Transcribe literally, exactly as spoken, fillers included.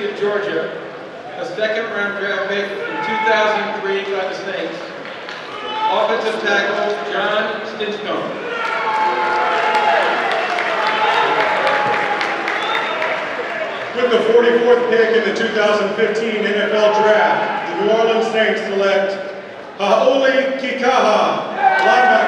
University of Georgia and a second-round draft pick in two thousand three by the Saints, offensive tackle John Stinchcomb. With the forty-fourth pick in the two thousand fifteen N F L Draft, the New Orleans Saints select Hau'oli Kikaha, linebacker.